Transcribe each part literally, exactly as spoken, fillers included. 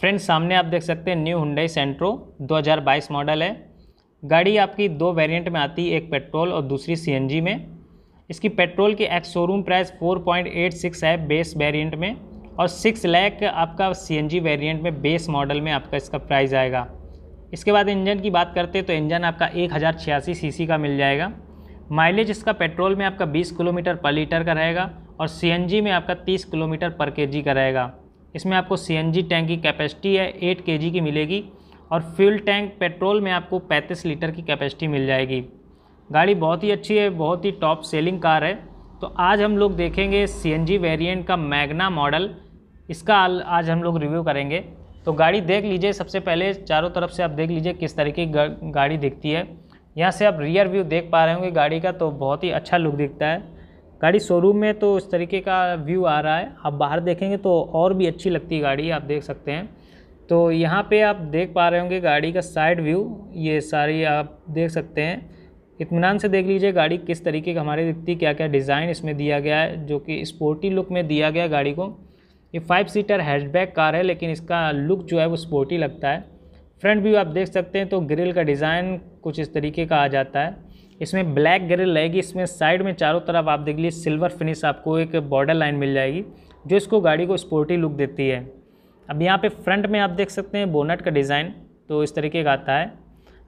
Friends सामने आप देख सकते हैं न्यू Hyundai Santro दो हज़ार बाईस मॉडल है। गाड़ी आपकी दो वेरिएंट में आती है, एक पेट्रोल और दूसरी सीएनजी में। इसकी पेट्रोल की एक्स शोरूम प्राइस चार पॉइंट आठ छह है बेस वेरिएंट में, और छह लाख आपका सीएनजी वेरिएंट में बेस मॉडल में आपका इसका प्राइस आएगा। इसके बाद इंजन की बात करते हैं तो इंजन आपका एक हज़ार छियासी सी सी का मिल जाएगा। माइलेज इसका पेट्रोल में आपका बीस किलोमीटर पर लीटर का रहेगा और सीएनजी में आपका तीस किलोमीटर पर केजी का रहेगा। इसमें आपको सीएनजी टैंक की कैपेसिटी है आठ केजी की मिलेगी और फ्यूल टैंक पेट्रोल में आपको पैंतीस लीटर की कैपेसिटी मिल जाएगी। गाड़ी बहुत ही अच्छी है, बहुत ही टॉप सेलिंग कार है। तो आज हम लोग देखेंगे सीएनजी वेरिएंट का मैग्ना मॉडल, इसका आज हम लोग रिव्यू करेंगे। तो गाड़ी देख लीजिए, सबसे पहले चारों तरफ से आप देख लीजिए किस तरीके की गाड़ी दिखती है। यहाँ से आप रियर व्यू देख पा रहे होंगे गाड़ी का, तो बहुत ही अच्छा लुक दिखता है। गाड़ी शोरूम में तो इस तरीके का व्यू आ रहा है, आप बाहर देखेंगे तो और भी अच्छी लगती है गाड़ी, आप देख सकते हैं। तो यहाँ पे आप देख पा रहे होंगे गाड़ी का साइड व्यू, ये सारी आप देख सकते हैं। इत्मीनान से देख लीजिए गाड़ी किस तरीके का हमारे दिखती है, क्या क्या डिज़ाइन इसमें दिया गया है, जो कि स्पोर्टी लुक में दिया गया गाड़ी को। ये फाइव सीटर हैचबैक कार है, लेकिन इसका लुक जो है वो स्पोर्टी लगता है। फ्रंट व्यू आप देख सकते हैं तो ग्रिल का डिज़ाइन कुछ इस तरीके का आ जाता है। इसमें ब्लैक ग्रिल रहेगी, इसमें साइड में चारों तरफ आप देख लीजिए सिल्वर फिनिश आपको एक बॉर्डर लाइन मिल जाएगी, जो इसको गाड़ी को स्पोर्टी लुक देती है। अब यहाँ पे फ्रंट में आप देख सकते हैं बोनट का डिज़ाइन तो इस तरीके का आता है।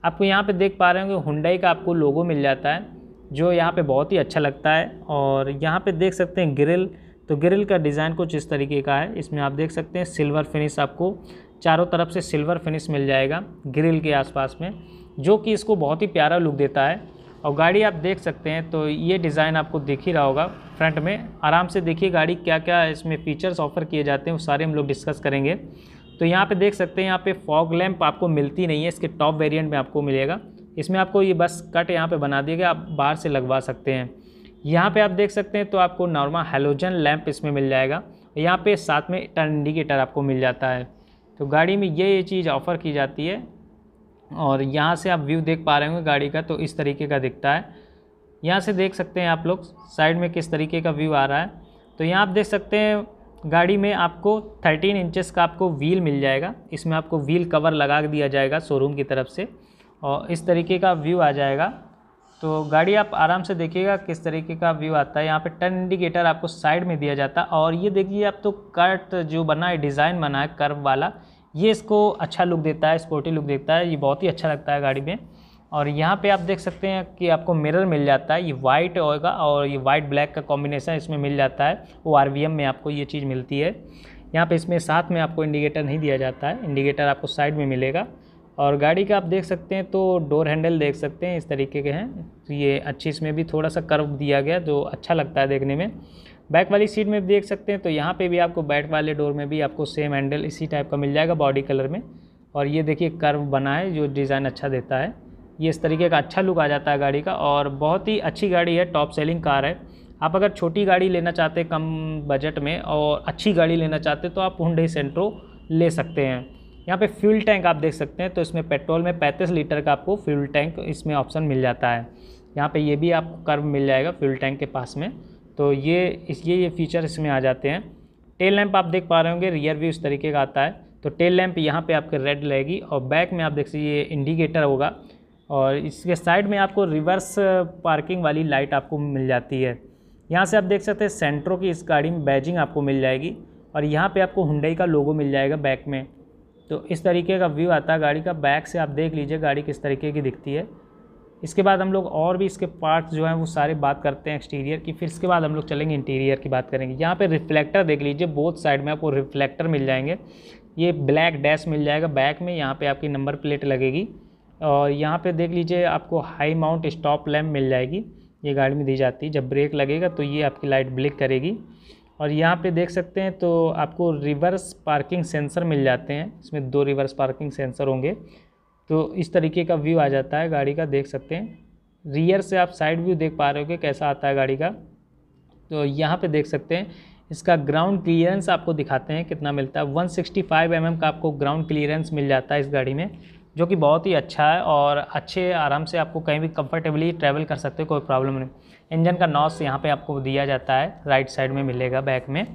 आपको यहाँ पे देख पा रहे होंगे Hyundai का आपको लोगो मिल जाता है, जो यहाँ पर बहुत ही अच्छा लगता है। और यहाँ पर देख सकते हैं ग्रिल, तो ग्रिल का डिज़ाइन कुछ इस तरीके का है। इसमें आप देख सकते हैं सिल्वर फिनिश, आपको चारों तरफ से सिल्वर फिनिश मिल जाएगा ग्रिल के आसपास में, जो कि इसको बहुत ही प्यारा लुक देता है। और गाड़ी आप देख सकते हैं तो ये डिज़ाइन आपको दिख ही रहा होगा फ्रंट में। आराम से देखिए गाड़ी क्या क्या इसमें फ़ीचर्स ऑफर किए जाते हैं, वो सारे हम लोग डिस्कस करेंगे। तो यहाँ पे देख सकते हैं यहाँ पे फॉग लैंप आपको मिलती नहीं है, इसके टॉप वेरिएंट में आपको मिलेगा। इसमें आपको ये बस कट यहाँ पर बना दिया गया, आप बाहर से लगवा सकते हैं। यहाँ पर आप देख सकते हैं तो आपको नॉर्मल हैलोजन लैंप इसमें मिल जाएगा, यहाँ पर साथ में टर्न इंडिकेटर आपको मिल जाता है। तो गाड़ी में ये ये चीज़ ऑफ़र की जाती है। और यहाँ से आप व्यू देख पा रहे होंगे गाड़ी का, तो इस तरीके का दिखता है। यहाँ से देख सकते हैं आप लोग साइड में किस तरीके का व्यू आ रहा है। तो यहाँ आप देख सकते हैं गाड़ी में आपको तेरह इंचेस का आपको व्हील मिल जाएगा, इसमें आपको व्हील कवर लगा दिया जाएगा शोरूम की तरफ से, और इस तरीके का व्यू आ जाएगा। तो गाड़ी आप आराम से देखिएगा किस तरीके का व्यू आता है। यहाँ पे टर्न इंडिकेटर आपको साइड में दिया जाता है। और ये देखिए आप तो कट जो बना है, डिज़ाइन बना है कर्व वाला, ये इसको अच्छा लुक देता है, स्पोर्टी लुक देता है, ये बहुत ही अच्छा लगता है गाड़ी में। और यहाँ पे आप देख सकते हैं कि आपको मिरर मिल जाता है, ये वाइट होगा और ये वाइट ब्लैक का कॉम्बिनेसन इसमें मिल जाता है। वो आरवीएम में आपको ये चीज़ मिलती है। यहाँ पे इसमें साथ में आपको इंडिकेटर नहीं दिया जाता है, इंडिकेटर आपको साइड में मिलेगा। और गाड़ी का आप देख सकते हैं तो डोर हैंडल देख सकते हैं इस तरीके के हैं, तो ये अच्छी इसमें भी थोड़ा सा कर्व दिया गया जो अच्छा लगता है देखने में। बैक वाली सीट में भी देख सकते हैं तो यहाँ पे भी आपको बैक वाले डोर में भी आपको सेम हैंडल इसी टाइप का मिल जाएगा बॉडी कलर में। और ये देखिए कर्व बना है जो डिज़ाइन अच्छा देता है, ये इस तरीके का अच्छा लुक आ जाता है गाड़ी का। और बहुत ही अच्छी गाड़ी है, टॉप सेलिंग कार है। आप अगर छोटी गाड़ी लेना चाहते कम बजट में और अच्छी गाड़ी लेना चाहते तो आप Hyundai Santro ले सकते हैं। यहाँ पे फ्यूल टैंक आप देख सकते हैं तो इसमें पेट्रोल में पैंतीस लीटर का आपको फ्यूल टैंक इसमें ऑप्शन मिल जाता है। यहाँ पे ये भी आपको कर्व मिल जाएगा फ्यूल टैंक के पास में, तो ये इसलिए ये फीचर इसमें आ जाते हैं। टेल लैंप आप देख पा रहे होंगे, रियर व्यू इस तरीके का आता है। तो टेल लैंप यहाँ पे आपके रेड रहेगी और बैक में आप देख सकते ये इंडिकेटर होगा। और इसके साइड में आपको रिवर्स पार्किंग वाली लाइट आपको मिल जाती है। यहाँ से आप देख सकते हैं Santro की इस गाड़ी में बैजिंग आपको मिल जाएगी और यहाँ पर आपको Hyundai का लोगो मिल जाएगा बैक में। तो इस तरीके का व्यू आता है गाड़ी का। बैक से आप देख लीजिए गाड़ी किस तरीके की दिखती है। इसके बाद हम लोग और भी इसके पार्ट्स जो हैं वो सारे बात करते हैं एक्सटीरियर की, फिर इसके बाद हम लोग चलेंगे इंटीरियर की बात करेंगे। यहाँ पे रिफ्लेक्टर देख लीजिए, बोथ साइड में आपको रिफ्लेक्टर मिल जाएंगे। ये ब्लैक डैश मिल जाएगा बैक में, यहाँ पर आपकी नंबर प्लेट लगेगी। और यहाँ पर देख लीजिए आपको हाई माउंट स्टॉप लैम्प मिल जाएगी, ये गाड़ी में दी जाती है। जब ब्रेक लगेगा तो ये आपकी लाइट ब्लिंक करेगी। और यहाँ पे देख सकते हैं तो आपको रिवर्स पार्किंग सेंसर मिल जाते हैं, इसमें दो रिवर्स पार्किंग सेंसर होंगे। तो इस तरीके का व्यू आ जाता है गाड़ी का, देख सकते हैं। रियर से आप साइड व्यू देख पा रहे हो कि कैसा आता है गाड़ी का। तो यहाँ पे देख सकते हैं इसका ग्राउंड क्लियरेंस आपको दिखाते हैं कितना मिलता है। One sixty five M M का आपको ग्राउंड क्लियरेंस मिल जाता है इस गाड़ी में, जो कि बहुत ही अच्छा है। और अच्छे आराम से आपको कहीं भी कंफर्टेबली ट्रैवल कर सकते हो, कोई प्रॉब्लम नहीं। इंजन का नॉइस यहाँ पे आपको दिया जाता है, राइट साइड में मिलेगा बैक में।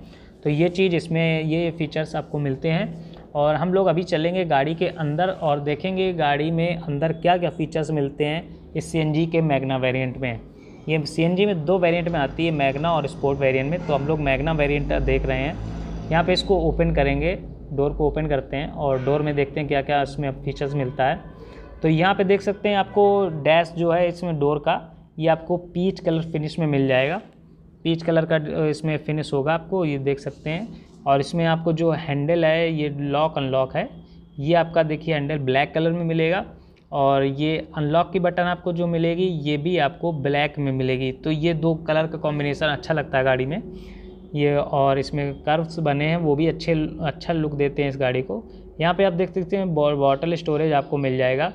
तो ये चीज़ इसमें ये फीचर्स आपको मिलते हैं। और हम लोग अभी चलेंगे गाड़ी के अंदर और देखेंगे गाड़ी में अंदर क्या क्या फ़ीचर्स मिलते हैं इस सीएनजी के मैग्ना वेरिएंट में। ये सीएनजी में दो वेरिएंट में आती है, मैग्ना और स्पोर्ट वेरिएंट में। तो हम लोग मैग्ना वेरिएंट देख रहे हैं। यहाँ पे इसको ओपन करेंगे, डोर को ओपन करते हैं और डोर में देखते हैं क्या क्या इसमें फ़ीचर्स मिलता है। तो यहाँ पर देख सकते हैं आपको डैश जो है इसमें डोर का, ये आपको पीच कलर फिनिश में मिल जाएगा। पीच कलर का इसमें फिनिश होगा, आपको ये देख सकते हैं। और इसमें आपको जो हैंडल है ये लॉक अनलॉक है, ये आपका देखिए हैंडल ब्लैक कलर में मिलेगा। और ये अनलॉक की बटन आपको जो मिलेगी ये भी आपको ब्लैक में मिलेगी। तो ये दो कलर का कॉम्बिनेशन अच्छा लगता है गाड़ी में ये। और इसमें कर्व्स बने हैं वो भी अच्छे अच्छा लुक देते हैं इस गाड़ी को। यहाँ पे आप देख सकते हैं बॉटल स्टोरेज आपको मिल जाएगा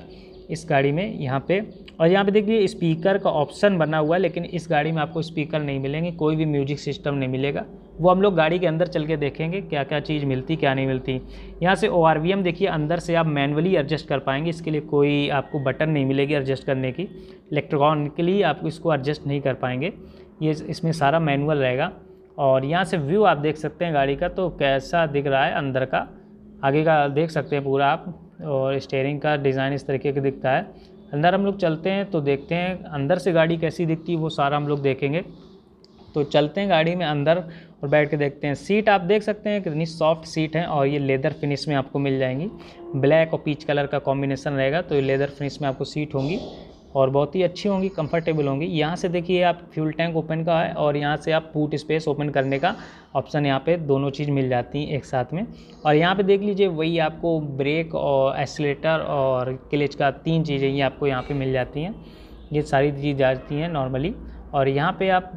इस गाड़ी में यहाँ पे। और यहाँ पे देखिए स्पीकर का ऑप्शन बना हुआ है, लेकिन इस गाड़ी में आपको स्पीकर नहीं मिलेंगे, कोई भी म्यूजिक सिस्टम नहीं मिलेगा। वो हम लोग गाड़ी के अंदर चल के देखेंगे क्या क्या चीज़ मिलती क्या नहीं मिलती। यहाँ से ओ आर वी एम देखिए अंदर से आप मैनुअली एडजस्ट कर पाएंगे, इसके लिए कोई आपको बटन नहीं मिलेगी एडजस्ट करने की। इलेक्ट्रॉनिकली आप इसको एडजस्ट नहीं कर पाएंगे, ये इसमें सारा मैनुअल रहेगा। और यहाँ से व्यू आप देख सकते हैं गाड़ी का, तो कैसा दिख रहा है अंदर का, आगे का देख सकते हैं पूरा आप। और स्टीयरिंग का डिज़ाइन इस तरीके का दिखता है। अंदर हम लोग चलते हैं तो देखते हैं अंदर से गाड़ी कैसी दिखती है, वो सारा हम लोग देखेंगे। तो चलते हैं गाड़ी में अंदर और बैठ के देखते हैं। सीट आप देख सकते हैं कितनी सॉफ्ट सीट है, और ये लेदर फिनिश में आपको मिल जाएंगी, ब्लैक और पीच कलर का कॉम्बिनेशन रहेगा। तो ये लेदर फिनिश में आपको सीट होंगी और बहुत ही अच्छी होंगी, कंफर्टेबल होंगी। यहाँ से देखिए आप फ्यूल टैंक ओपन का है, और यहाँ से आप बूट स्पेस ओपन करने का ऑप्शन, यहाँ पे दोनों चीज़ मिल जाती हैं एक साथ में। और यहाँ पे देख लीजिए वही आपको ब्रेक और एक्सीलेटर और क्लच का तीन चीज़ें ये आपको यहाँ पे मिल जाती हैं, ये सारी चीज़ जाती हैं नॉर्मली। और यहाँ पर आप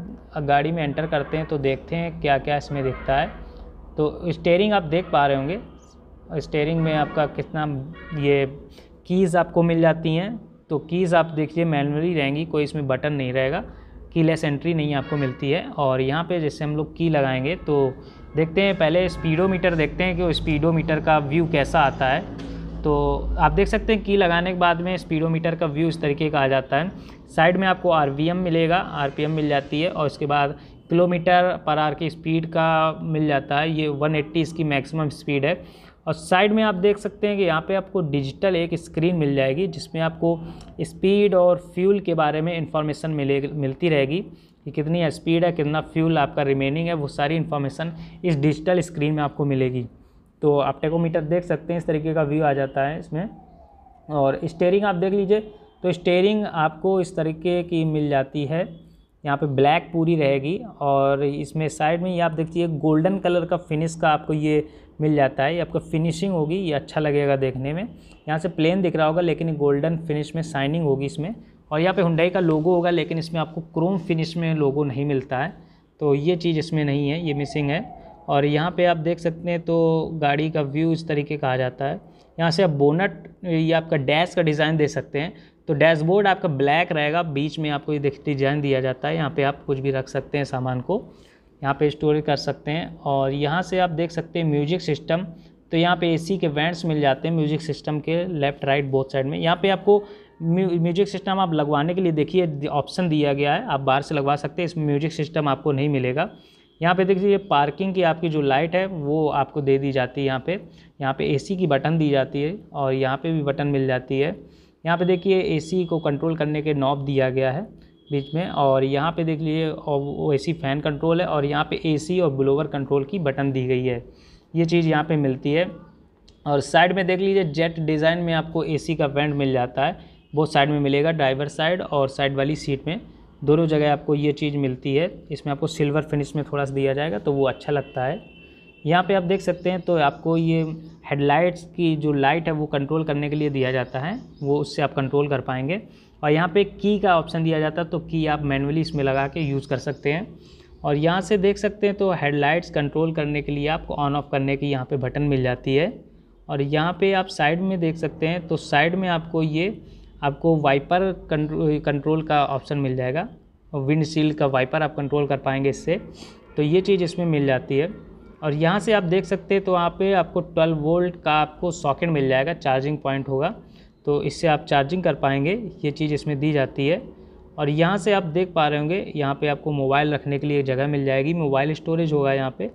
गाड़ी में एंटर करते हैं तो देखते हैं क्या क्या इसमें दिखता है। तो स्टीयरिंग आप देख पा रहे होंगे, स्टीयरिंग में आपका कितना ये कीज़ आपको मिल जाती हैं। तो कीज़ आप देखिए मैनुअली रहेंगी, कोई इसमें बटन नहीं रहेगा, कीलेस एंट्री नहीं आपको मिलती है। और यहाँ पे जैसे हम लोग की लगाएंगे तो देखते हैं, पहले स्पीडोमीटर देखते हैं कि वो स्पीडोमीटर का व्यू कैसा आता है। तो आप देख सकते हैं की लगाने के बाद में स्पीडोमीटर का व्यू इस तरीके का आ जाता है। साइड में आपको आर वी एम मिलेगा, आर पी एम मिल जाती है, और उसके बाद किलोमीटर पर आर की स्पीड का मिल जाता है। ये वन एट्टी इसकी मैक्सिमम स्पीड है। और साइड में आप देख सकते हैं कि यहाँ पे आपको डिजिटल एक स्क्रीन मिल जाएगी, जिसमें आपको स्पीड और फ्यूल के बारे में इंफॉर्मेशन मिलेगी मिलती रहेगी कि कितनी स्पीड है, कितना फ्यूल आपका रिमेनिंग है, वो सारी इन्फॉर्मेशन इस डिजिटल स्क्रीन में आपको मिलेगी। तो आप टेकोमीटर देख सकते हैं, इस तरीके का व्यू आ जाता है इसमें। और स्टीयरिंग आप देख लीजिए, तो स्टीयरिंग आपको इस तरीके की मिल जाती है, यहाँ पे ब्लैक पूरी रहेगी। और इसमें साइड में ये आप देखिए गोल्डन कलर का फिनिश का आपको ये मिल जाता है, ये आपका फिनिशिंग होगी, ये अच्छा लगेगा देखने में। यहाँ से प्लेन दिख रहा होगा लेकिन गोल्डन फिनिश में शाइनिंग होगी इसमें। और यहाँ पे हुंडई का लोगो होगा, लेकिन इसमें आपको क्रोम फिनिश में लोगो नहीं मिलता है, तो ये चीज़ इसमें नहीं है, ये मिसिंग है। और यहाँ पे आप देख सकते हैं तो गाड़ी का व्यू इस तरीके का आ जाता है। यहाँ से आप बोनट या आपका डैश का डिज़ाइन दे सकते हैं। तो डैशबोर्ड आपका ब्लैक रहेगा, बीच में आपको ये डिज़ाइन दिया जाता है, यहाँ पे आप कुछ भी रख सकते हैं सामान को, यहाँ पे स्टोर कर सकते हैं। और यहाँ से आप देख सकते हैं म्यूजिक सिस्टम, तो यहाँ पे एसी के वेंट्स मिल जाते हैं म्यूजिक सिस्टम के लेफ़्ट राइट बोथ साइड में। यहाँ पे आपको म्यूजिक सिस्टम आप लगवाने के लिए देखिए ऑप्शन दिया गया है, आप बाहर से लगवा सकते हैं, इसमें म्यूजिक सिस्टम आपको नहीं मिलेगा। यहाँ पे देखिए पार्किंग की आपकी जो लाइट है वो आपको दे दी जाती है यहाँ पे। यहाँ पे एसी की बटन दी जाती है और यहाँ पे भी बटन मिल जाती है। यहाँ पे देखिए एसी को कंट्रोल करने के नॉब दिया गया है बीच में। और यहाँ पे देख लीजिए और एसी फ़ैन कंट्रोल है, और यहाँ पे एसी और ब्लोअर कंट्रोल की बटन दी गई है, ये चीज़ यहाँ पर मिलती है। और साइड में देख लीजिए जेट डिज़ाइन में आपको एसी का वेंट मिल जाता है, वो साइड में मिलेगा, ड्राइवर साइड और साइड वाली सीट में दोनों जगह आपको ये चीज़ मिलती है। इसमें आपको सिल्वर फिनिश में थोड़ा सा दिया जाएगा तो वो अच्छा लगता है। यहाँ पे आप देख सकते हैं तो आपको ये हेडलाइट्स की जो लाइट है वो कंट्रोल करने के लिए दिया जाता है, वो उससे आप कंट्रोल कर पाएंगे। और यहाँ पे की का ऑप्शन दिया जाता है, तो की आप मैनुअली इसमें लगा के यूज़ कर सकते हैं। और यहाँ से देख सकते हैं तो हेडलाइट्स कंट्रोल करने के लिए आपको ऑन ऑफ़ करने की यहाँ पर बटन मिल जाती है। और यहाँ पर आप साइड में देख सकते हैं तो साइड में आपको ये आपको वाइपर कंट्रोल का ऑप्शन मिल जाएगा, और विंडशील्ड का वाइपर आप कंट्रोल कर पाएंगे इससे, तो ये चीज़ इसमें मिल जाती है। और यहाँ से आप देख सकते हैं तो यहाँ पे आपको बारह वोल्ट का आपको सॉकेट मिल जाएगा, चार्जिंग पॉइंट होगा, तो इससे आप चार्जिंग कर पाएंगे, ये चीज़ इसमें दी जाती है। और यहाँ से आप देख पा रहे होंगे यहाँ पर आपको मोबाइल रखने के लिए जगह मिल जाएगी, मोबाइल स्टोरेज होगा यहाँ पर।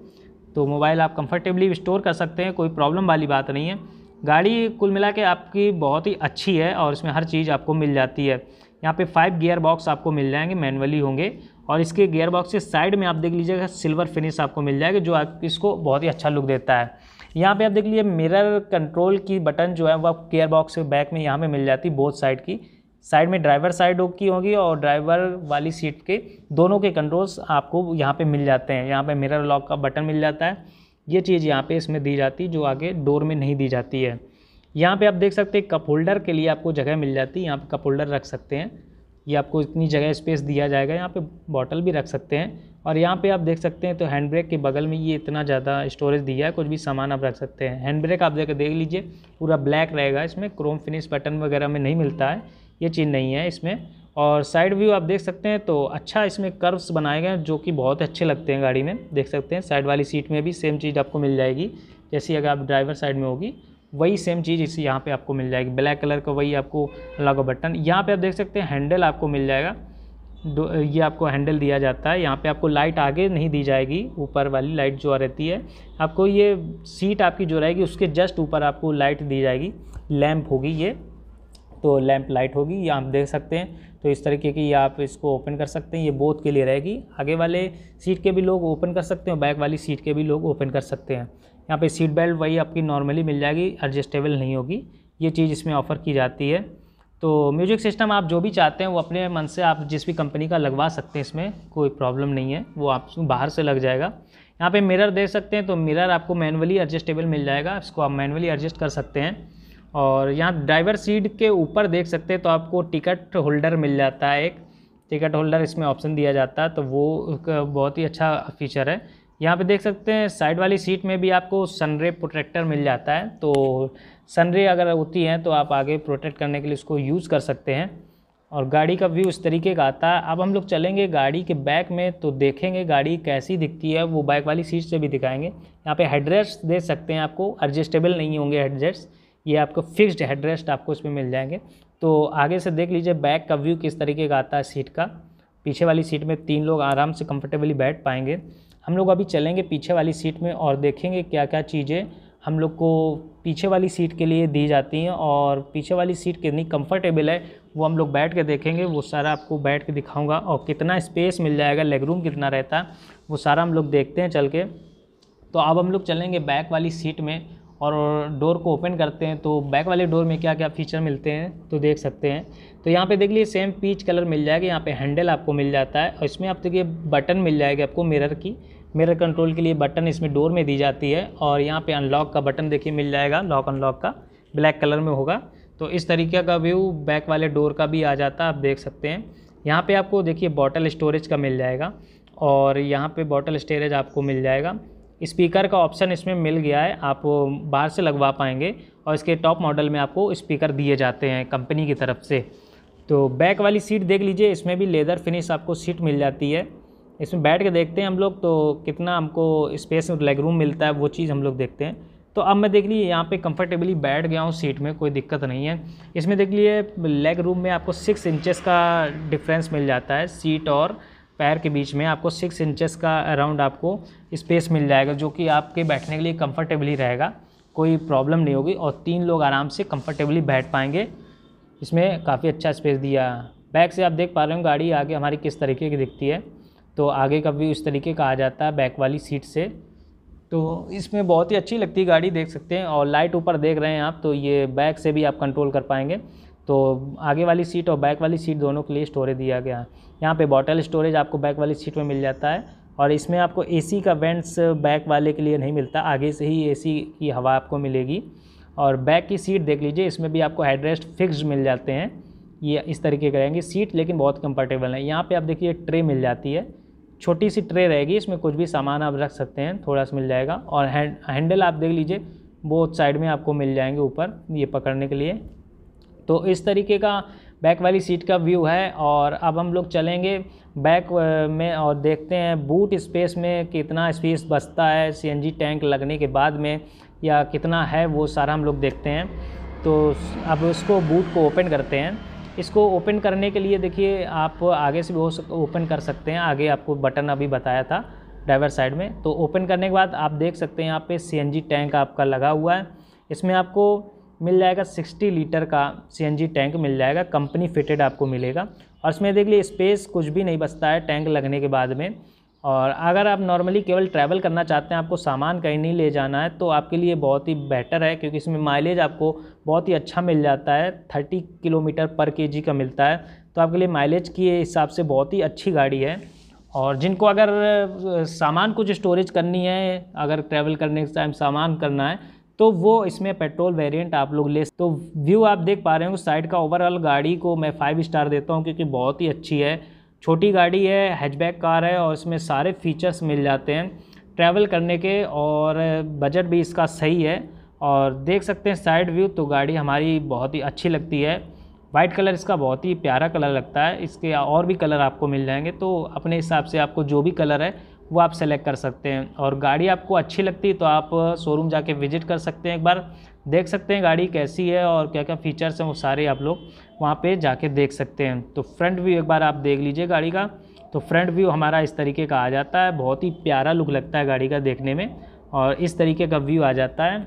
तो मोबाइल आप कंफर्टेबली स्टोर कर सकते हैं, कोई प्रॉब्लम वाली बात नहीं है। गाड़ी कुल मिला के आपकी बहुत ही अच्छी है और इसमें हर चीज़ आपको मिल जाती है। यहाँ पे फाइव गियर बॉक्स आपको मिल जाएंगे, मैनुअली होंगे, और इसके गियर बॉक्स के साइड में आप देख लीजिएगा सिल्वर फिनिश आपको मिल जाएगा जो आप इसको बहुत ही अच्छा लुक देता है। यहाँ पे आप देख लीजिए मिरर कंट्रोल की बटन जो है वह गियर बॉक्स के बैक में यहाँ पर मिल जाती है, बोथ साइड की, साइड में ड्राइवर साइड की होगी और ड्राइवर वाली सीट के दोनों के कंट्रोल्स आपको यहाँ पे मिल जाते हैं। यहाँ पे मिरर लॉक का बटन मिल जाता है, ये चीज़ यहाँ पे इसमें दी जाती है जो आगे डोर में नहीं दी जाती है। यहाँ पे आप देख सकते हैं कप होल्डर के लिए आपको जगह मिल जाती है, यहाँ पे कप होल्डर रख सकते हैं, ये आपको इतनी जगह स्पेस दिया जाएगा, यहाँ पे बॉटल भी रख सकते हैं। और यहाँ पे आप देख सकते हैं तो हैंड ब्रेक के बगल में ये इतना ज़्यादा स्टोरेज दिया है, कुछ भी सामान आप रख सकते हैं। हैंड ब्रेक आप देख देख लीजिए पूरा ब्लैक रहेगा, इसमें क्रोम फिनिश बटन वगैरह में नहीं मिलता है, ये चीज़ नहीं है इसमें। और साइड व्यू आप देख सकते हैं तो अच्छा इसमें कर्व्स बनाए गए हैं जो कि बहुत अच्छे लगते हैं गाड़ी में, देख सकते हैं। साइड वाली सीट में भी सेम चीज़ आपको मिल जाएगी, जैसी अगर आप ड्राइवर साइड में होगी वही सेम चीज़ इसी यहाँ पे आपको मिल जाएगी। ब्लैक कलर का वही आपको लगा बटन। यहाँ पे आप देख सकते हैं हैंडल आपको मिल जाएगा, ये आपको हैंडल दिया जाता है। यहाँ पे आपको लाइट आगे नहीं दी जाएगी, ऊपर वाली लाइट जो रहती है आपको, ये सीट आपकी जो रहेगी उसके जस्ट ऊपर आपको लाइट दी जाएगी, लैम्प होगी ये, तो लैम्प लाइट होगी, ये आप देख सकते हैं। तो इस तरीके की आप इसको ओपन कर सकते हैं, ये बोथ के लिए रहेगी, आगे वाले सीट के भी लोग ओपन कर सकते हैं, बैक वाली सीट के भी लोग ओपन कर सकते हैं। यहाँ पे सीट बेल्ट वही आपकी नॉर्मली मिल जाएगी, एडजस्टेबल नहीं होगी, ये चीज़ इसमें ऑफ़र की जाती है। तो म्यूजिक सिस्टम आप जो भी चाहते हैं वो अपने मन से आप जिस भी कंपनी का लगवा सकते हैं, इसमें कोई प्रॉब्लम नहीं है, वो आप बाहर से लग जाएगा। यहाँ पे मिरर देख सकते हैं, तो मिरर आपको मैनुअली एडजस्टेबल मिल जाएगा, इसको आप मैनुअली एडजस्ट कर सकते हैं। और यहाँ ड्राइवर सीट के ऊपर देख सकते हैं तो आपको टिकट होल्डर मिल जाता है, एक टिकट होल्डर इसमें ऑप्शन दिया जाता है, तो वो बहुत ही अच्छा फीचर है। यहाँ पे देख सकते हैं साइड वाली सीट में भी आपको सनरे प्रोटेक्टर मिल जाता है, तो सनरे अगर होती है तो आप आगे प्रोटेक्ट करने के लिए उसको यूज़ कर सकते हैं। और गाड़ी का व्यू इस तरीके का आता है। अब हम लोग चलेंगे गाड़ी के बैक में, तो देखेंगे गाड़ी कैसी दिखती है, वो बैक वाली सीट से भी दिखाएंगे। यहाँ पे हेडरेस्ट देख सकते हैं, आपको एडजस्टेबल नहीं होंगे हेडरेस्ट, ये आपको फिक्स्ड हेडरेस्ट आपको इसमें मिल जाएंगे। तो आगे से देख लीजिए बैक का व्यू किस तरीके का आता है सीट का। पीछे वाली सीट में तीन लोग आराम से कंफर्टेबली बैठ पाएंगे। हम लोग अभी चलेंगे पीछे वाली सीट में और देखेंगे क्या क्या चीज़ें हम लोग को पीछे वाली सीट के लिए दी जाती हैं और पीछे वाली सीट कितनी कंफर्टेबल है वो हम लोग बैठ के देखेंगे, वो सारा आपको बैठ के दिखाऊंगा। और कितना स्पेस मिल जाएगा, लेग रूम कितना रहता है, वो सारा हम लोग देखते हैं चल के। तो अब हम लोग चलेंगे बैक वाली सीट में और डोर को ओपन करते हैं, तो बैक वाले डोर में क्या क्या फीचर मिलते हैं तो देख सकते हैं। तो यहाँ पे देख लीजिए सेम पीच कलर मिल जाएगा, यहाँ पे हैंडल आपको मिल जाता है और इसमें आप देखिए बटन मिल जाएगा आपको, मिरर की मिरर कंट्रोल के लिए बटन इसमें डोर में दी जाती है। और यहाँ पे अनलॉक का बटन देखिए मिल जाएगा, लॉक अनलॉक का ब्लैक कलर में होगा। तो इस तरीके का व्यू बैक वाले डोर का भी आ जाता है, आप देख सकते हैं। यहाँ पे आपको देखिए बॉटल स्टोरेज का मिल जाएगा और यहाँ पे बॉटल स्टोरेज आपको मिल जाएगा। स्पीकर का ऑप्शन इसमें मिल गया है, आप बाहर से लगवा पाएंगे और इसके टॉप मॉडल में आपको स्पीकर दिए जाते हैं कंपनी की तरफ से। तो बैक वाली सीट देख लीजिए, इसमें भी लेदर फिनिश आपको सीट मिल जाती है। इसमें बैठ के देखते हैं हम लोग तो कितना हमको स्पेस और लेग रूम मिलता है, वो चीज़ हम लोग देखते हैं। तो अब मैं देख लीजिए यहाँ पे कंफर्टेबली बैठ गया हूँ सीट में, कोई दिक्कत नहीं है। इसमें देख लीजिए लेग रूम में आपको सिक्स इंचेस का डिफरेंस मिल जाता है, सीट और पैर के बीच में आपको सिक्स इंचेस का अराउंड आपको स्पेस मिल जाएगा जो कि आपके बैठने के लिए कंफर्टेबली रहेगा, कोई प्रॉब्लम नहीं होगी और तीन लोग आराम से कंफर्टेबली बैठ पाएंगे। इसमें काफ़ी अच्छा स्पेस दिया। बैक से आप देख पा रहे हो गाड़ी आगे हमारी किस तरीके की दिखती है, तो आगे का व्यू इस तरीके का आ जाता है बैक वाली सीट से। तो इसमें बहुत ही अच्छी लगती है गाड़ी, देख सकते हैं। और लाइट ऊपर देख रहे हैं आप, तो ये बैक से भी आप कंट्रोल कर पाएंगे। तो आगे वाली सीट और बैक वाली सीट दोनों के लिए स्टोरेज दिया गया है। यहाँ पे बॉटल स्टोरेज आपको बैक वाली सीट में मिल जाता है और इसमें आपको एसी का वेंट्स बैक वाले के लिए नहीं मिलता, आगे से ही एसी की हवा आपको मिलेगी। और बैक की सीट देख लीजिए, इसमें भी आपको हेडरेस्ट फिक्स्ड मिल जाते हैं, ये इस तरीके के रहेंगे सीट, लेकिन बहुत कंफर्टेबल है। यहाँ पर आप देखिए ट्रे मिल जाती है, छोटी सी ट्रे रहेगी, इसमें कुछ भी सामान आप रख सकते हैं, थोड़ा सा मिल जाएगा। और हैंडल आप देख लीजिए बोथ साइड में आपको मिल जाएंगे ऊपर ये पकड़ने के लिए। तो इस तरीके का बैक वाली सीट का व्यू है। और अब हम लोग चलेंगे बैक में और देखते हैं बूट स्पेस में कितना स्पेस बचता है सीएनजी टैंक लगने के बाद में, या कितना है वो सारा हम लोग देखते हैं। तो अब इसको बूट को ओपन करते हैं। इसको ओपन करने के लिए देखिए आप आगे से भी हो सक ओपन कर सकते हैं, आगे आपको बटन अभी बताया था। ड्राइवर साइड में। तो ओपन करने के बाद आप देख सकते हैं यहाँ पे सीएनजी टैंक आपका लगा हुआ है। इसमें आपको मिल जाएगा साठ लीटर का सीएनजी टैंक मिल जाएगा, कंपनी फिटेड आपको मिलेगा। और इसमें देख लीजिए स्पेस कुछ भी नहीं बचता है टैंक लगने के बाद में। और अगर आप नॉर्मली केवल ट्रैवल करना चाहते हैं, आपको सामान कहीं नहीं ले जाना है, तो आपके लिए बहुत ही बेटर है, क्योंकि इसमें माइलेज आपको बहुत ही अच्छा मिल जाता है, तीस किलोमीटर पर केजी का मिलता है। तो आपके लिए माइलेज के हिसाब से बहुत ही अच्छी गाड़ी है। और जिनको अगर सामान कुछ स्टोरेज करनी है, अगर ट्रैवल करने के टाइम सामान करना है, तो वो इसमें पेट्रोल वेरिएंट आप लोग ले। तो व्यू आप देख पा रहे हो साइड का। ओवरऑल गाड़ी को मैं फाइव स्टार देता हूँ, क्योंकि बहुत ही अच्छी है, छोटी गाड़ी है, हैचबैक कार है, और इसमें सारे फीचर्स मिल जाते हैं ट्रैवल करने के, और बजट भी इसका सही है। और देख सकते हैं साइड व्यू, तो गाड़ी हमारी बहुत ही अच्छी लगती है। वाइट कलर इसका बहुत ही प्यारा कलर लगता है। इसके और भी कलर आपको मिल जाएंगे, तो अपने हिसाब से आपको जो भी कलर है वो आप सेलेक्ट कर सकते हैं। और गाड़ी आपको अच्छी लगती है तो आप शोरूम जाके विज़िट कर सकते हैं, एक बार देख सकते हैं गाड़ी कैसी है और क्या क्या फीचर्स हैं, वो सारे आप लोग वहाँ पे जाके देख सकते हैं। तो फ्रंट व्यू एक बार आप देख लीजिए गाड़ी का। तो फ्रंट व्यू हमारा इस तरीके का आ जाता है, बहुत ही प्यारा लुक लगता है गाड़ी का देखने में, और इस तरीके का व्यू आ जाता है,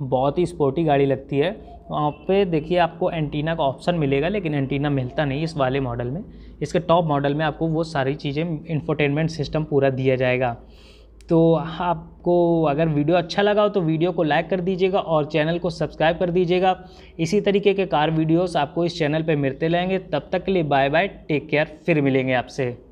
बहुत ही स्पोर्टी गाड़ी लगती है। वहाँ पे देखिए आपको एंटीना का ऑप्शन मिलेगा, लेकिन एंटीना मिलता नहीं इस वाले मॉडल में। इसके टॉप मॉडल में आपको वो सारी चीज़ें, इंफोटेनमेंट सिस्टम पूरा दिया जाएगा। तो आपको अगर वीडियो अच्छा लगा हो तो वीडियो को लाइक कर दीजिएगा और चैनल को सब्सक्राइब कर दीजिएगा। इसी तरीके के कार वीडियोस आपको इस चैनल पर मिलते रहेंगे। तब तक के लिए बाय बाय, टेक केयर, फिर मिलेंगे आपसे।